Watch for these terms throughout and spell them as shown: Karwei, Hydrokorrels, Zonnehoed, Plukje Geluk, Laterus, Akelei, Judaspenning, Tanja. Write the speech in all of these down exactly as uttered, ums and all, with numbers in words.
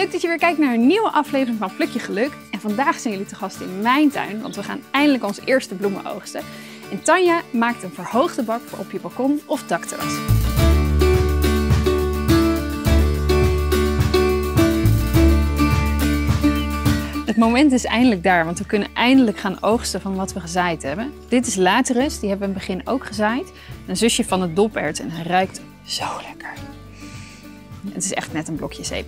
Leuk dat je weer kijkt naar een nieuwe aflevering van Plukje Geluk. En vandaag zijn jullie te gast in mijn tuin, want we gaan eindelijk onze eerste bloemen oogsten. En Tanja maakt een verhoogde bak voor op je balkon of dakterras. Het moment is eindelijk daar, want we kunnen eindelijk gaan oogsten van wat we gezaaid hebben. Dit is Laterus, die hebben we in het begin ook gezaaid. Een zusje van het dopert en hij ruikt zo lekker. Het is echt net een blokje zeep.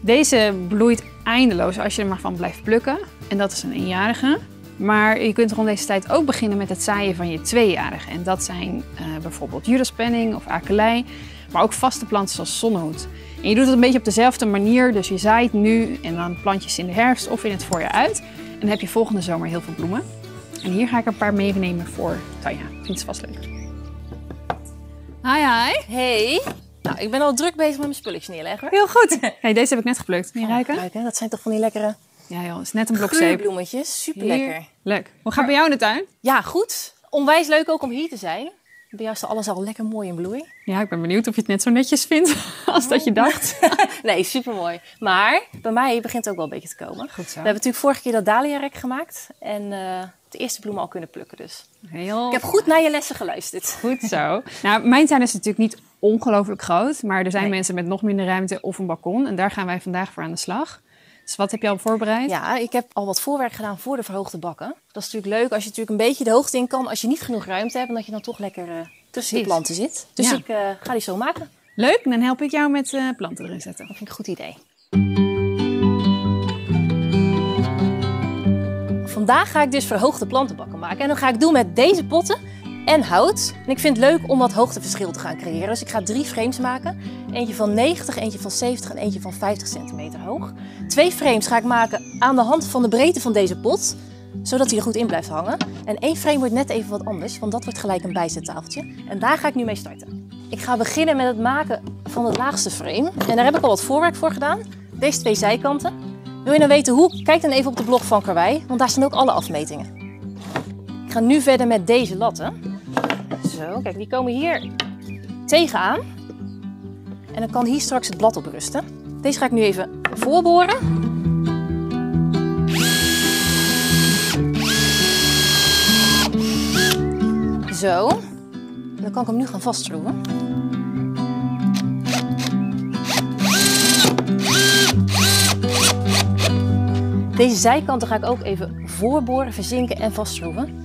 Deze bloeit eindeloos als je er maar van blijft plukken. En dat is een eenjarige. Maar je kunt rond deze tijd ook beginnen met het zaaien van je tweejarigen. En dat zijn uh, bijvoorbeeld Judaspenning of Akelei. Maar ook vaste planten zoals zonnehoed. En je doet het een beetje op dezelfde manier. Dus je zaait nu en dan plantjes in de herfst of in het voorjaar uit. En dan heb je volgende zomer heel veel bloemen. En hier ga ik een paar meenemen voor Tanja. Vindt ze vast leuk. Hi, hi. Hey. Nou, ik ben al druk bezig met mijn spulletjes neerleggen. Heel goed. Hey, deze heb ik net geplukt. Wil je ruiken? Oh, ruiken? Dat zijn toch van die lekkere... Ja joh, het is net een blok zeep. Bloemetjes, super lekker. Leuk. Hoe gaat het bij jou in de tuin? Ja, goed. Onwijs leuk ook om hier te zijn. Bij jou is alles al lekker mooi in bloei. Ja, ik ben benieuwd of je het net zo netjes vindt als oh. dat je dacht. Nee, supermooi. Maar bij mij begint het ook wel een beetje te komen. Goed zo. We hebben natuurlijk vorige keer dat dahlia-rek gemaakt en uh, de eerste bloemen al kunnen plukken dus. Heel... Ik heb goed naar je lessen geluisterd. Goed zo. Nou, mijn tuin is natuurlijk niet ongelooflijk groot, maar er zijn nee. mensen met nog minder ruimte of een balkon. En daar gaan wij vandaag voor aan de slag. Dus wat heb je al voorbereid? Ja, ik heb al wat voorwerk gedaan voor de verhoogde bakken. Dat is natuurlijk leuk als je natuurlijk een beetje de hoogte in kan. Als je niet genoeg ruimte hebt en dat je dan toch lekker uh, tussen de planten zit. Dus ja. ik uh, ga die zo maken. Leuk, en dan help ik jou met uh, planten erin zetten. Dat vind ik een goed idee. Vandaag ga ik dus verhoogde plantenbakken maken. En dat ga ik doen met deze potten en hout. En ik vind het leuk om wat hoogteverschil te gaan creëren. Dus ik ga drie frames maken. Eentje van negentig, eentje van zeventig en eentje van vijftig centimeter hoog. Twee frames ga ik maken aan de hand van de breedte van deze pot, zodat hij er goed in blijft hangen. En één frame wordt net even wat anders, want dat wordt gelijk een bijzettafeltje. En daar ga ik nu mee starten. Ik ga beginnen met het maken van het laagste frame. En daar heb ik al wat voorwerk voor gedaan. Deze twee zijkanten. Wil je nou weten hoe? Kijk dan even op de blog van Karwei, want daar staan ook alle afmetingen. Ik ga nu verder met deze latten. Zo, kijk, die komen hier tegenaan. En dan kan hier straks het blad op rusten. Deze ga ik nu even voorboren. Zo. En dan kan ik hem nu gaan vastschroeven. Deze zijkanten ga ik ook even voorboren, verzinken en vastschroeven.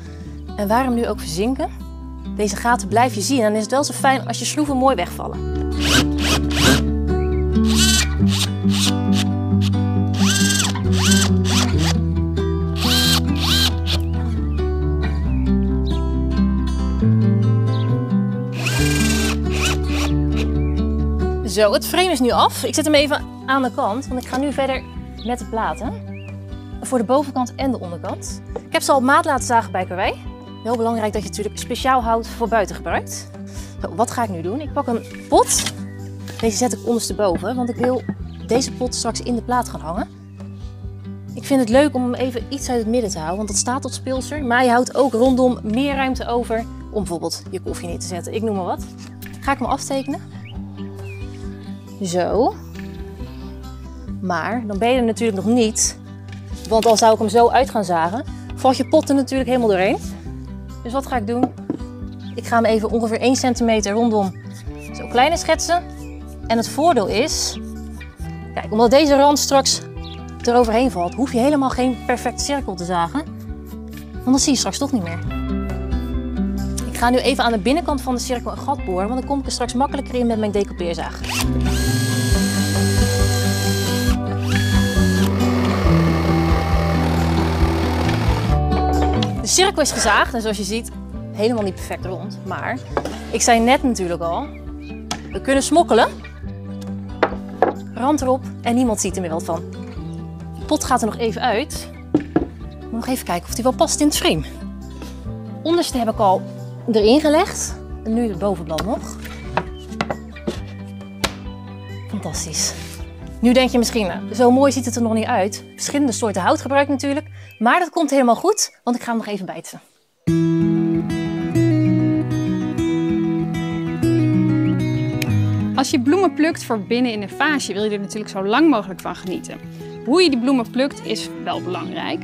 En waarom nu ook verzinken? Deze gaten blijf je zien en dan is het wel zo fijn als je schroeven mooi wegvallen. Zo, het frame is nu af. Ik zet hem even aan de kant, want ik ga nu verder met de platen. Voor de bovenkant en de onderkant. Ik heb ze al op maat laten zagen bij Karwei. Wel belangrijk dat je natuurlijk speciaal hout voor buiten gebruikt. Zo, wat ga ik nu doen? Ik pak een pot. Deze zet ik ondersteboven, want ik wil deze pot straks in de plaat gaan hangen. Ik vind het leuk om hem even iets uit het midden te houden, want dat staat tot speelser. Maar je houdt ook rondom meer ruimte over om bijvoorbeeld je koffie neer te zetten. Ik noem maar wat. Ga ik hem aftekenen. Zo. Maar dan ben je er natuurlijk nog niet. Want al zou ik hem zo uit gaan zagen, valt je pot er natuurlijk helemaal doorheen. Dus wat ga ik doen? Ik ga hem even ongeveer één centimeter rondom zo kleiner schetsen. En het voordeel is, kijk, omdat deze rand straks eroverheen valt, hoef je helemaal geen perfecte cirkel te zagen. Want dan zie je straks toch niet meer. Ik ga nu even aan de binnenkant van de cirkel een gat boren, want dan kom ik er straks makkelijker in met mijn decoupeerzaag. De cirkel is gezaagd en zoals je ziet helemaal niet perfect rond, maar ik zei net natuurlijk al, we kunnen smokkelen, rand erop en niemand ziet er meer wat van. De pot gaat er nog even uit, ik moet nog even kijken of die wel past in het frame. Onderste heb ik al erin gelegd en nu het bovenblad nog. Fantastisch. Nu denk je misschien, zo mooi ziet het er nog niet uit. Verschillende soorten hout gebruikt natuurlijk. Maar dat komt helemaal goed, want ik ga hem nog even bijten. Als je bloemen plukt voor binnen in een vaasje, wil je er natuurlijk zo lang mogelijk van genieten. Hoe je die bloemen plukt is wel belangrijk.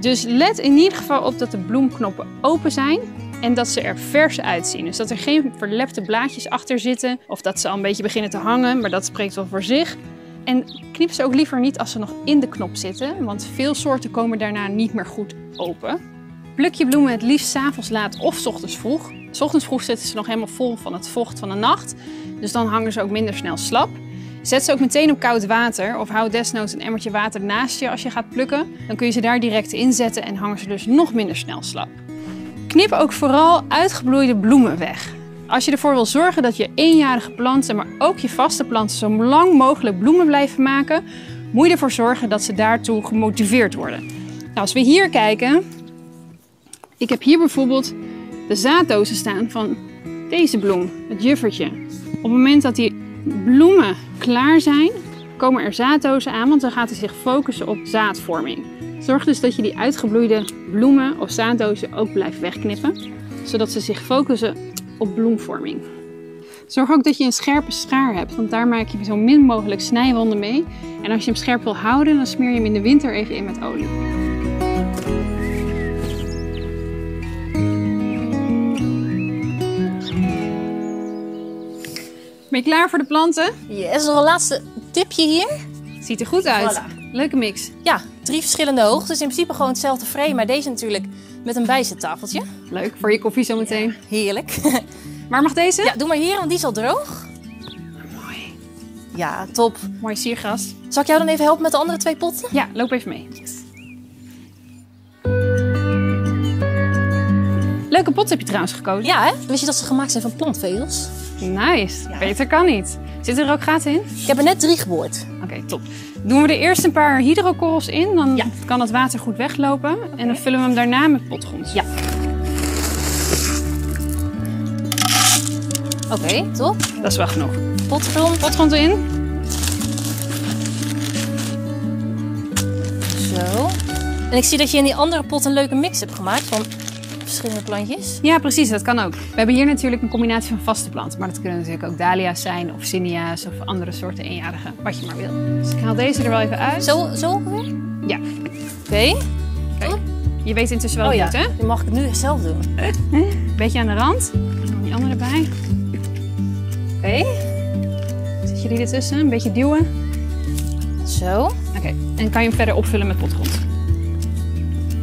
Dus let in ieder geval op dat de bloemknoppen open zijn en dat ze er vers uitzien. Dus dat er geen verlepte blaadjes achter zitten of dat ze al een beetje beginnen te hangen, maar dat spreekt wel voor zich. En knip ze ook liever niet als ze nog in de knop zitten, want veel soorten komen daarna niet meer goed open. Pluk je bloemen het liefst 's avonds laat of 's ochtends vroeg. 's Ochtends vroeg zitten ze nog helemaal vol van het vocht van de nacht, dus dan hangen ze ook minder snel slap. Zet ze ook meteen op koud water of hou desnoods een emmertje water naast je als je gaat plukken. Dan kun je ze daar direct in zetten en hangen ze dus nog minder snel slap. Knip ook vooral uitgebloeide bloemen weg. Als je ervoor wil zorgen dat je eenjarige planten, maar ook je vaste planten zo lang mogelijk bloemen blijven maken, moet je ervoor zorgen dat ze daartoe gemotiveerd worden. Nou, als we hier kijken, ik heb hier bijvoorbeeld de zaaddozen staan van deze bloem, het juffertje. Op het moment dat die bloemen klaar zijn, komen er zaaddozen aan, want dan gaat hij zich focussen op zaadvorming. Zorg dus dat je die uitgebloeide bloemen of zaaddozen ook blijft wegknippen, zodat ze zich focussen op bloemvorming. Zorg ook dat je een scherpe schaar hebt, want daar maak je zo min mogelijk snijwonden mee. En als je hem scherp wil houden, dan smeer je hem in de winter even in met olie. Ben je klaar voor de planten? Yes, nog een laatste tipje hier. Ziet er goed uit. Voilà. Leuke mix. Ja, drie verschillende hoogtes. In principe gewoon hetzelfde frame, maar deze natuurlijk met een bijzettafeltje. Leuk, voor je koffie zometeen. Ja, heerlijk. Waar mag deze? Ja, doe maar hier, want die is al droog. Mooi. Ja, top. Mooi siergras. Zal ik jou dan even helpen met de andere twee potten? Ja, loop even mee. Yes. Leuke pot heb je trouwens gekozen. Ja, hè? Wist je dat ze gemaakt zijn van plantvezels? Nice, ja. Beter kan niet. Zitten er ook gaten in? Ik heb er net drie geboord. Oké, okay, top. Doen we er eerst een paar hydrokorrels in, dan ja. kan het water goed weglopen. Okay. En dan vullen we hem daarna met potgrond. Ja. Oké, okay, top. Dat is wel genoeg. Potgrond. Potgrond erin. Zo. En ik zie dat je in die andere pot een leuke mix hebt gemaakt van verschillende plantjes. Ja, precies. Dat kan ook. We hebben hier natuurlijk een combinatie van vaste planten. Maar dat kunnen natuurlijk ook dahlia's zijn of zinnia's of andere soorten eenjarigen. Wat je maar wil. Dus ik haal deze er wel even uit. Zo, zo ongeveer? Ja. Oké. Okay. Je weet intussen wel oh, goed, ja. hè? Dan mag ik het nu zelf doen. Een beetje aan de rand. En die andere erbij. Oké. Okay. Zet je die ertussen? Een beetje duwen. Zo. Oké. Okay. En kan je hem verder opvullen met potgrond.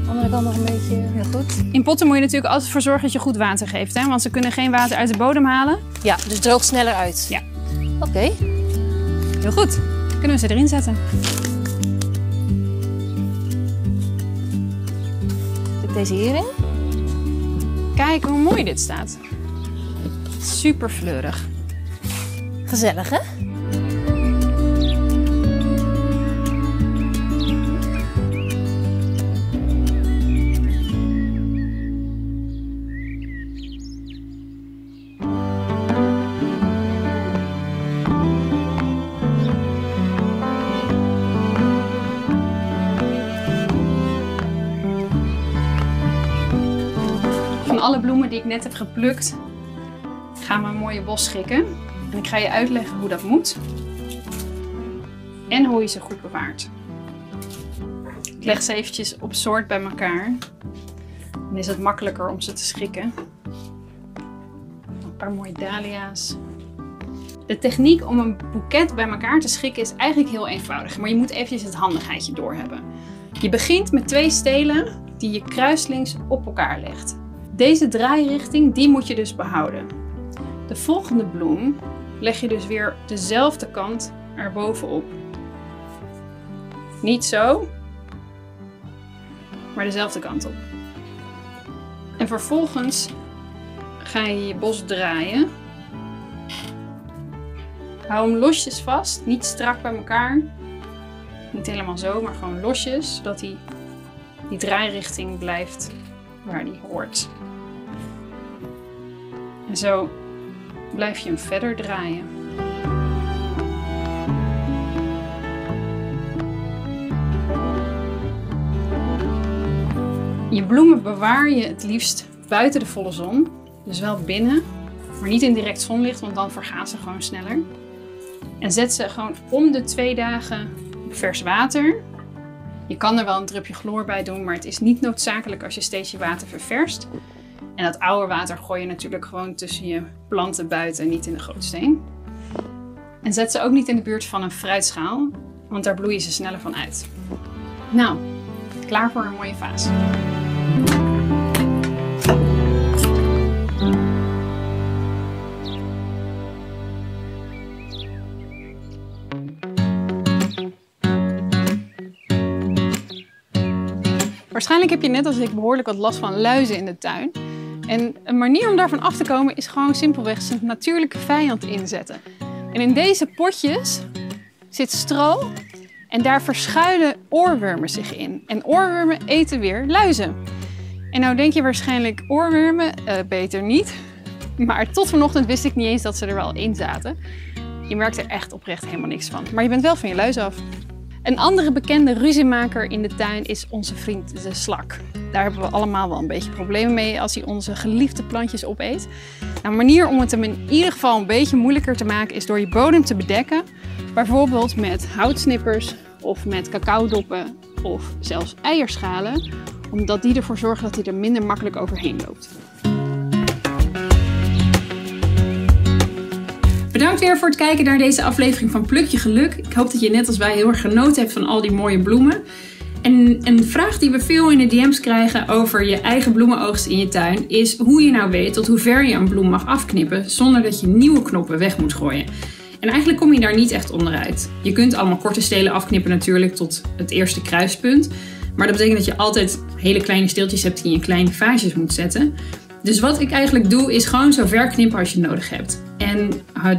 Andere kant nog een beetje heel goed. In potten moet je natuurlijk altijd voor zorgen dat je goed water geeft, hè? Want ze kunnen geen water uit de bodem halen. Ja, dus droog sneller uit. Ja. Oké. Okay. Heel goed. Kunnen we ze erin zetten. Zet ik deze hierin? Kijk hoe mooi dit staat. Super fleurig. Gezellig, hè? Alle bloemen die ik net heb geplukt, gaan we een mooie bos schikken. En ik ga je uitleggen hoe dat moet en hoe je ze goed bewaart. Ik leg ze eventjes op soort bij elkaar. Dan is het makkelijker om ze te schikken. Een paar mooie dahlia's. De techniek om een boeket bij elkaar te schikken is eigenlijk heel eenvoudig, maar je moet eventjes het handigheidje doorhebben. Je begint met twee stelen die je kruislings op elkaar legt. Deze draairichting, die moet je dus behouden. De volgende bloem leg je dus weer dezelfde kant erbovenop. Niet zo, maar dezelfde kant op. En vervolgens ga je je bos draaien. Hou hem losjes vast, niet strak bij elkaar. Niet helemaal zo, maar gewoon losjes, zodat die, die draairichting blijft waar die hoort. En zo blijf je hem verder draaien. Je bloemen bewaar je het liefst buiten de volle zon, dus wel binnen, maar niet in direct zonlicht, want dan vergaan ze gewoon sneller. En zet ze gewoon om de twee dagen op vers water. Je kan er wel een drupje chloor bij doen, maar het is niet noodzakelijk als je steeds je water ververst. En dat oude water gooi je natuurlijk gewoon tussen je planten buiten, niet in de gootsteen. En zet ze ook niet in de buurt van een fruitschaal, want daar bloeien ze sneller van uit. Nou, klaar voor een mooie vaas. Waarschijnlijk heb je net als ik behoorlijk wat last van luizen in de tuin. En een manier om daarvan af te komen is gewoon simpelweg zijn natuurlijke vijand inzetten. En in deze potjes zit stro en daar verschuilen oorwormen zich in. En oorwormen eten weer luizen. En nou denk je waarschijnlijk oorwormen, uh, beter niet. Maar tot vanochtend wist ik niet eens dat ze er wel in zaten. Je merkt er echt oprecht helemaal niks van. Maar je bent wel van je luizen af. Een andere bekende ruziemaker in de tuin is onze vriend de slak. Daar hebben we allemaal wel een beetje problemen mee als hij onze geliefde plantjes opeet. Nou, een manier om het hem in ieder geval een beetje moeilijker te maken is door je bodem te bedekken. Bijvoorbeeld met houtsnippers of met cacaodoppen of zelfs eierschalen. Omdat die ervoor zorgen dat hij er minder makkelijk overheen loopt. Bedankt weer voor het kijken naar deze aflevering van Plukje Geluk. Ik hoop dat je net als wij heel erg genoten hebt van al die mooie bloemen. En een vraag die we veel in de D M's krijgen over je eigen bloemenoogst in je tuin is hoe je nou weet tot hoe ver je een bloem mag afknippen zonder dat je nieuwe knoppen weg moet gooien. En eigenlijk kom je daar niet echt onderuit. Je kunt allemaal korte stelen afknippen natuurlijk tot het eerste kruispunt. Maar dat betekent dat je altijd hele kleine steeltjes hebt die je in kleine vaasjes moet zetten. Dus wat ik eigenlijk doe is gewoon zo ver knippen als je nodig hebt. En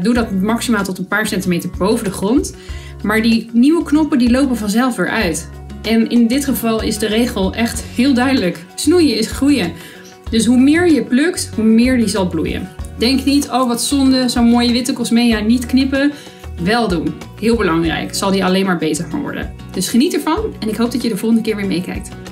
doe dat maximaal tot een paar centimeter boven de grond. Maar die nieuwe knoppen die lopen vanzelf weer uit. En in dit geval is de regel echt heel duidelijk. Snoeien is groeien. Dus hoe meer je plukt, hoe meer die zal bloeien. Denk niet, oh wat zonde, zo'n mooie witte cosmea niet knippen. Wel doen. Heel belangrijk. Zal die alleen maar beter van worden. Dus geniet ervan en ik hoop dat je de volgende keer weer meekijkt.